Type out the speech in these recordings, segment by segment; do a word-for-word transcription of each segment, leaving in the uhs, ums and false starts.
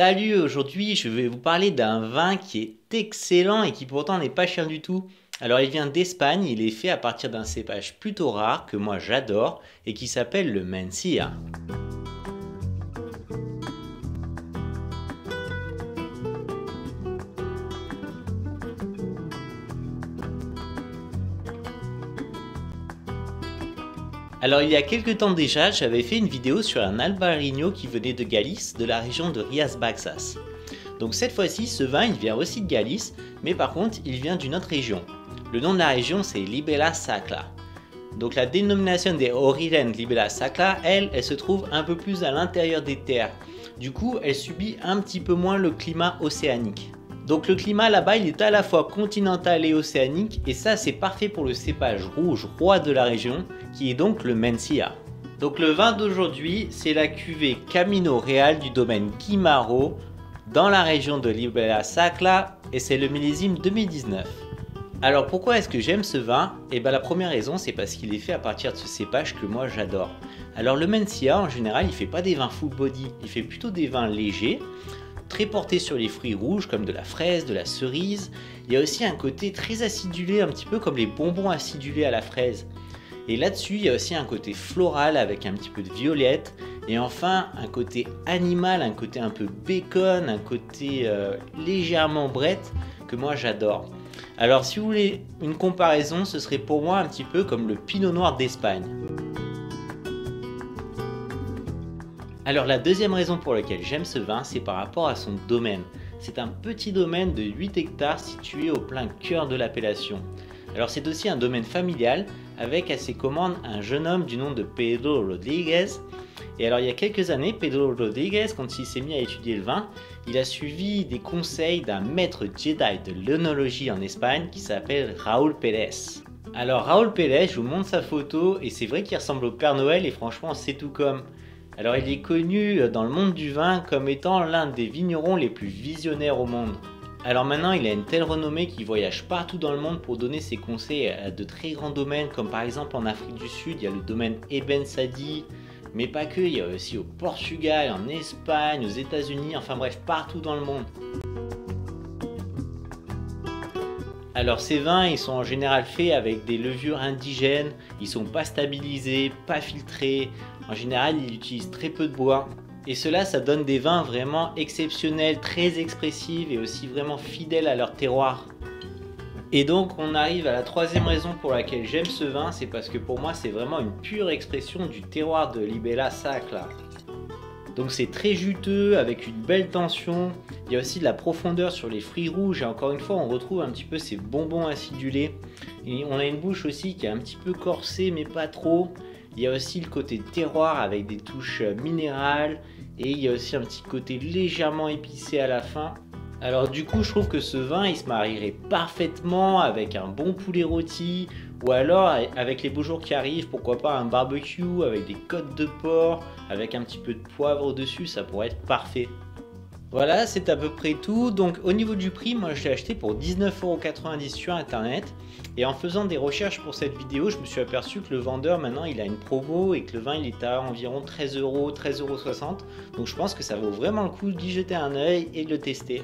Salut, aujourd'hui je vais vous parler d'un vin qui est excellent et qui pourtant n'est pas cher du tout. Alors il vient d'Espagne, il est fait à partir d'un cépage plutôt rare que moi j'adore et qui s'appelle le Mencía. Alors il y a quelques temps déjà, j'avais fait une vidéo sur un Albarino qui venait de Galice, de la région de Rías Baixas. Donc cette fois-ci, ce vin il vient aussi de Galice, mais par contre il vient d'une autre région. Le nom de la région c'est Ribeira Sacra. Donc la dénomination des Orilen Ribeira Sacra, elle, elle se trouve un peu plus à l'intérieur des terres. Du coup, elle subit un petit peu moins le climat océanique. Donc le climat là-bas, il est à la fois continental et océanique, et ça c'est parfait pour le cépage rouge roi de la région, qui est donc le Mencía. Donc le vin d'aujourd'hui, c'est la cuvée Camino Real du domaine Guimaro, dans la région de Ribeira Sacra, et c'est le millésime deux mille dix-neuf. Alors pourquoi est-ce que j'aime ce vin? Et bien la première raison, c'est parce qu'il est fait à partir de ce cépage que moi j'adore. Alors le Mencía, en général, il fait pas des vins full body, il fait plutôt des vins légers, très porté sur les fruits rouges comme de la fraise, de la cerise. Il y a aussi un côté très acidulé, un petit peu comme les bonbons acidulés à la fraise. Et là-dessus, il y a aussi un côté floral avec un petit peu de violette. Et enfin, un côté animal, un côté un peu bacon, un côté euh, légèrement brette que moi j'adore. Alors si vous voulez une comparaison, ce serait pour moi un petit peu comme le Pinot Noir d'Espagne. Alors la deuxième raison pour laquelle j'aime ce vin, c'est par rapport à son domaine. C'est un petit domaine de huit hectares situé au plein cœur de l'appellation. Alors c'est aussi un domaine familial avec à ses commandes un jeune homme du nom de Pedro Rodriguez. Et alors il y a quelques années, Pedro Rodriguez, quand il s'est mis à étudier le vin, il a suivi des conseils d'un maître Jedi de l'œnologie en Espagne qui s'appelle Raúl Pérez. Alors Raúl Pérez, je vous montre sa photo et c'est vrai qu'il ressemble au Père Noël et franchement c'est tout comme. Alors il est connu dans le monde du vin comme étant l'un des vignerons les plus visionnaires au monde. Alors maintenant il a une telle renommée qu'il voyage partout dans le monde pour donner ses conseils à de très grands domaines, comme par exemple en Afrique du Sud il y a le domaine Eben Sadi, mais pas que, il y a aussi au Portugal, en Espagne, aux États-Unis, enfin bref partout dans le monde. Alors ces vins ils sont en général faits avec des levures indigènes, ils sont pas stabilisés, pas filtrés. En général, il utilise très peu de bois. Et cela, ça donne des vins vraiment exceptionnels, très expressifs et aussi vraiment fidèles à leur terroir. Et donc, on arrive à la troisième raison pour laquelle j'aime ce vin, c'est parce que pour moi, c'est vraiment une pure expression du terroir de Ribeira Sacra. Donc c'est très juteux, avec une belle tension. Il y a aussi de la profondeur sur les fruits rouges. Et encore une fois, on retrouve un petit peu ces bonbons acidulés. Et on a une bouche aussi qui est un petit peu corsée, mais pas trop. Il y a aussi le côté terroir avec des touches minérales et il y a aussi un petit côté légèrement épicé à la fin. Alors du coup je trouve que ce vin il se marierait parfaitement avec un bon poulet rôti ou alors avec les beaux jours qui arrivent, pourquoi pas un barbecue avec des côtes de porc, avec un petit peu de poivre au dessus, ça pourrait être parfait. Voilà, c'est à peu près tout. Donc au niveau du prix, moi je l'ai acheté pour dix-neuf euros quatre-vingt-dix sur internet et en faisant des recherches pour cette vidéo, je me suis aperçu que le vendeur maintenant il a une promo et que le vin il est à environ treize euros, treize euros soixante. Donc je pense que ça vaut vraiment le coup d'y jeter un œil et de le tester.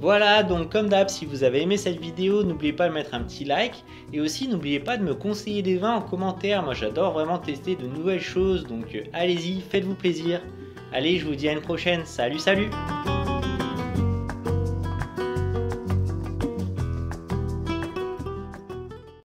Voilà, donc comme d'hab, si vous avez aimé cette vidéo, n'oubliez pas de mettre un petit like et aussi n'oubliez pas de me conseiller des vins en commentaire. Moi j'adore vraiment tester de nouvelles choses, donc euh, allez-y, faites-vous plaisir. Allez, je vous dis à une prochaine. Salut, salut!